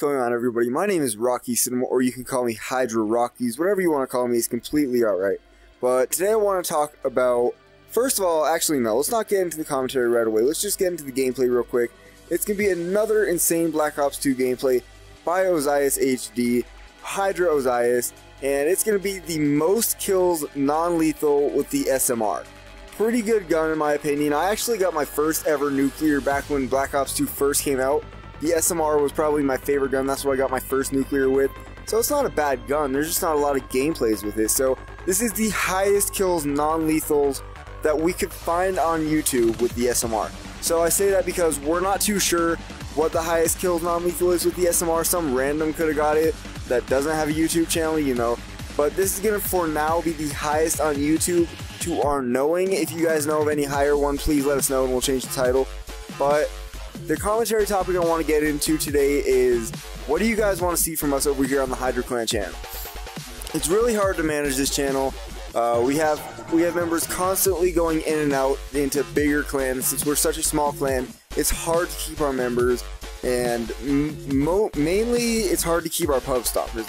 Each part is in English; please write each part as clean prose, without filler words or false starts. going on, everybody? My name is Rocky Cinema, or you can call me Hydra Rockies. Whatever you want to call me is completely alright. But today I want to talk about... First of all, actually no, let's not get into the commentary right away. Let's just get into the gameplay real quick. It's going to be another insane Black Ops 2 gameplay by Ozias HD, Hydra Ozias, and it's going to be the most kills non-lethal with the SMR. Pretty good gun in my opinion. I actually got my first ever nuclear back when Black Ops 2 first came out. The SMR was probably my favorite gun, that's what I got my first nuclear with. So it's not a bad gun, there's just not a lot of gameplays with it. So this is the highest kills non-lethals that we could find on YouTube with the SMR. So I say that because we're not too sure what the highest kills non-lethal is with the SMR. Some random could have got it that doesn't have a YouTube channel, you know. But this is gonna for now be the highest on YouTube to our knowing. If you guys know of any higher one, please let us know and we'll change the title. But the commentary topic I want to get into today is, what do you guys want to see from us over here on the Hydra Clan channel? It's really hard to manage this channel. We have members constantly going in and out into bigger clans. Since we're such a small clan, it's hard to keep our members, and mainly it's hard to keep our pub stompers.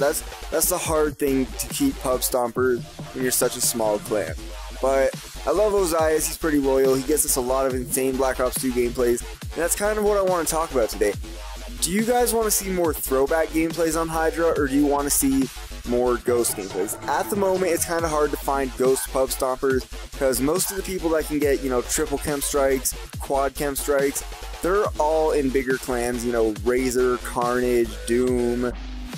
That's the hard thing, to keep pub stompers when you're such a small clan. But I love Ozias, he's pretty loyal, he gets us a lot of insane Black Ops 2 gameplays, and that's kind of what I want to talk about today. Do you guys want to see more throwback gameplays on Hydra, or do you want to see more ghost gameplays? At the moment, it's kind of hard to find ghost pub stompers, because most of the people that can get, you know, triple chem strikes, quad chem strikes, they're all in bigger clans, you know, Razor, Carnage, Doom,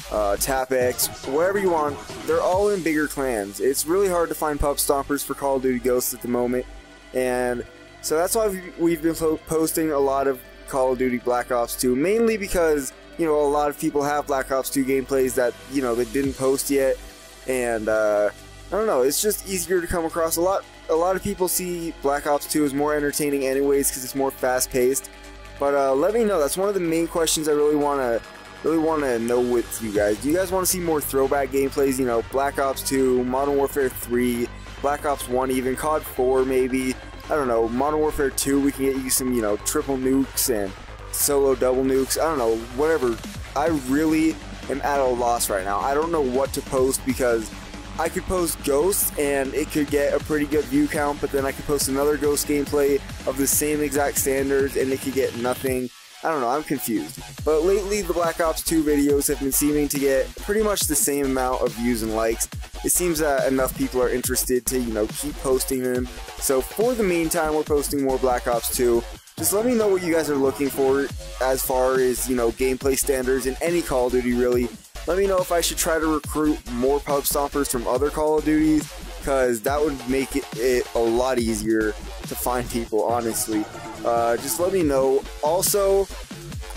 TapX, whatever you want, they're all in bigger clans. It's really hard to find pub stompers for Call of Duty Ghosts at the moment, and so that's why we've been posting a lot of Call of Duty Black Ops 2, mainly because, you know, a lot of people have Black Ops 2 gameplays that, you know, they didn't post yet, and I don't know, it's just easier to come across. A lot of people see Black Ops 2 as more entertaining anyways because it's more fast paced, but let me know, that's one of the main questions I really want to know with you guys. Do you guys want to see more throwback gameplays, you know, Black Ops 2, Modern Warfare 3, Black Ops 1 even, COD 4 maybe, I don't know, Modern Warfare 2, we can get you some, you know, triple nukes and solo double nukes, I don't know, whatever. I really am at a loss right now. I don't know what to post, because I could post Ghosts and it could get a pretty good view count, but then I could post another Ghost gameplay of the same exact standards and it could get nothing. I don't know, I'm confused. But lately, the Black Ops 2 videos have been seeming to get pretty much the same amount of views and likes. It seems that enough people are interested to, you know, keep posting them. So for the meantime, we're posting more Black Ops 2. Just let me know what you guys are looking for as far as, you know, gameplay standards in any Call of Duty, really. Let me know if I should try to recruit more pub stompers from other Call of Duties, because that would make it a lot easier to find people, honestly. Just let me know. Also,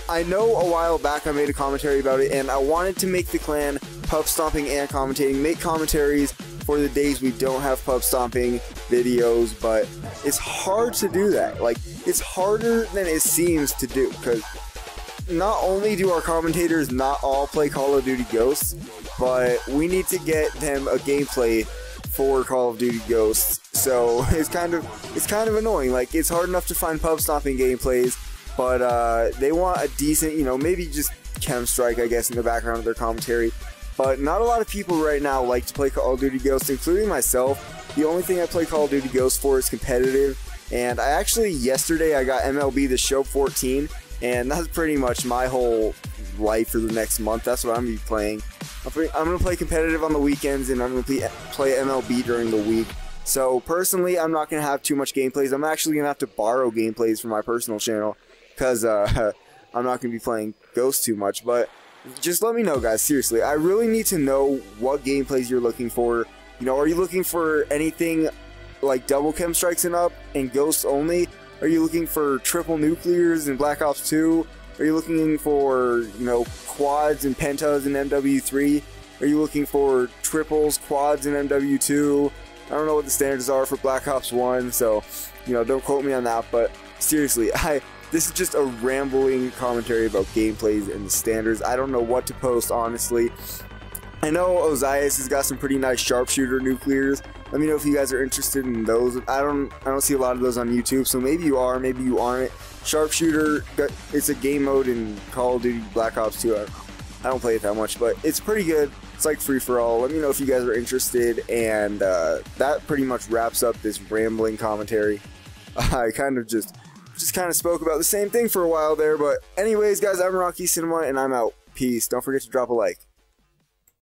I know a while back I made a commentary about it, and I wanted to make the clan pub stomping and commentating, make commentaries for the days we don't have pub stomping videos, but it's hard to do that. Like, it's harder than it seems to do, because not only do our commentators not all play Call of Duty Ghosts, but we need to get them a gameplay for Call of Duty Ghosts. So it's kind of annoying. Like, it's hard enough to find pub stomping gameplays, but they want a decent, you know, maybe just chem strike, I guess, in the background of their commentary. But not a lot of people right now like to play Call of Duty Ghosts, including myself. The only thing I play Call of Duty Ghosts for is competitive, and I actually yesterday I got MLB The Show 14, and that's pretty much my whole life for the next month. That's what I'm gonna be playing. I'm going to play competitive on the weekends, and I'm going to play MLB during the week. So, personally, I'm not going to have too much gameplays. I'm actually going to have to borrow gameplays from my personal channel, because I'm not going to be playing Ghost too much. But just let me know, guys. Seriously, I really need to know what gameplays you're looking for. You know, are you looking for anything like double chem strikes and up and Ghosts only? Are you looking for triple nuclears and Black Ops 2? Are you looking for, you know, quads and pentas and MW3? Are you looking for triples, quads, and MW2? I don't know what the standards are for Black Ops 1, so, you know, don't quote me on that, but seriously, this is just a rambling commentary about gameplays and the standards. I don't know what to post, honestly. I know Ozias has got some pretty nice sharpshooter nuclears. Let me know if you guys are interested in those. I don't see a lot of those on YouTube, so maybe you are, maybe you aren't. Sharpshooter, it's a game mode in Call of Duty Black Ops 2. I don't play it that much, but it's pretty good. It's like free-for-all. Let me know if you guys are interested, and that pretty much wraps up this rambling commentary. I kind of just spoke about the same thing for a while there, but anyways, guys, I'm Rocky Cinema, and I'm out. Peace. Don't forget to drop a like.